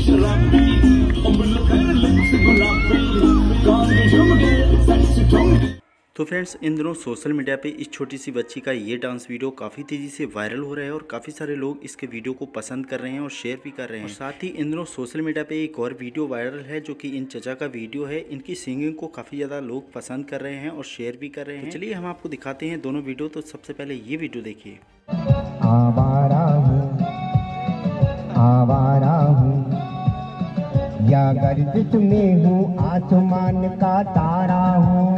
में शराबी गुलाबी। तो फ्रेंड्स इन दिनों सोशल मीडिया पे इस छोटी सी बच्ची का ये डांस वीडियो काफ़ी तेज़ी से वायरल हो रहा है और काफ़ी सारे लोग इसके वीडियो को पसंद कर रहे हैं और शेयर भी कर रहे हैं। साथ ही इन दिनों सोशल मीडिया पे एक और वीडियो वायरल है जो कि इन चचा का वीडियो है। इनकी सिंगिंग को काफ़ी ज़्यादा लोग पसंद कर रहे हैं और शेयर भी कर रहे हैं। तो चलिए हम आपको दिखाते हैं दोनों वीडियो। तो सबसे पहले ये वीडियो देखिए। आवारा हूँ या गर्दिश में हूँ, आसमान का तारा हूँ।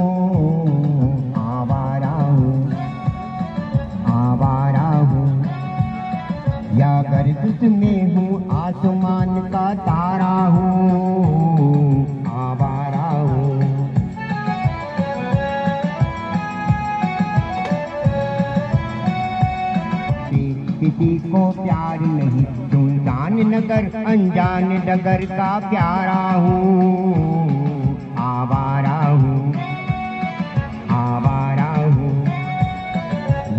या गर्दिश में हूँ, आसमान का तारा हूँ। आवारा हूँ। किसी को प्यार नहीं, सुनसान नगर, अनजान नगर का प्यारा हूँ। आवारा हूँ। आवारा हूँ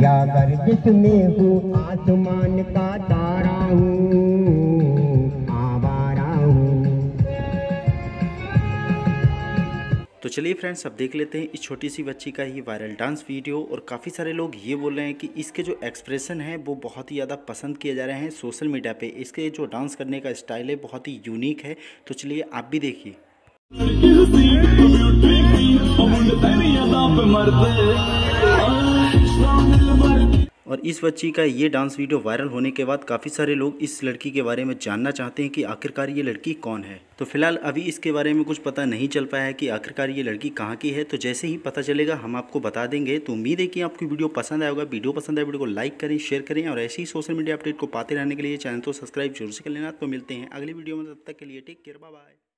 या गर्दिश में हूँ, आसमान का तारा हूँ। आवारा हूँ। तो चलिए फ्रेंड्स अब देख लेते हैं इस छोटी सी बच्ची का ये वायरल डांस वीडियो। और काफ़ी सारे लोग ये बोल रहे हैं कि इसके जो एक्सप्रेशन है वो बहुत ही ज़्यादा पसंद किए जा रहे हैं सोशल मीडिया पे। इसके जो डांस करने का स्टाइल है बहुत ही यूनिक है। तो चलिए आप भी देखिए। और इस बच्ची का ये डांस वीडियो वायरल होने के बाद काफ़ी सारे लोग इस लड़की के बारे में जानना चाहते हैं कि आखिरकार ये लड़की कौन है। तो फिलहाल अभी इसके बारे में कुछ पता नहीं चल पाया है कि आखिरकार ये लड़की कहाँ की है। तो जैसे ही पता चलेगा हम आपको बता देंगे। तो उम्मीद है कि आपको वीडियो पसंद आएगा। वीडियो पसंद आए वीडियो को लाइक करें, शेयर करें और ऐसे ही सोशल मीडिया अपडेट को पाते रहने के लिए चैनल को सब्सक्राइब जरूर से कर लेना। तो मिलते हैं अगली वीडियो में, तब तक के लिए टेक केयर, बाय बाय।